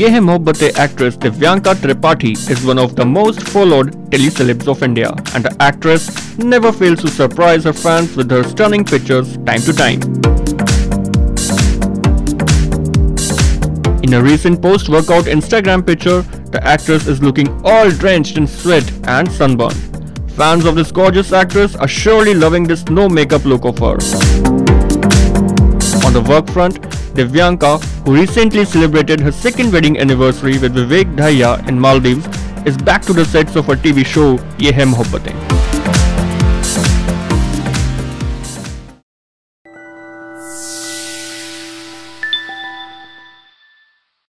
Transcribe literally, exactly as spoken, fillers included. Yeh Hai Mohabbatein actress Divyanka Tripathi is one of the most followed telecelebs of India, and the actress never fails to surprise her fans with her stunning pictures time to time. In a recent post-workout Instagram picture, the actress is looking all drenched in sweat and sunburn. Fans of this gorgeous actress are surely loving this no-makeup look of hers. On the work front, Divyanka, who recently celebrated her second wedding anniversary with Vivek Dahiya in Maldives, is back to the sets of her T V show Yeh Hai Mohabbatein.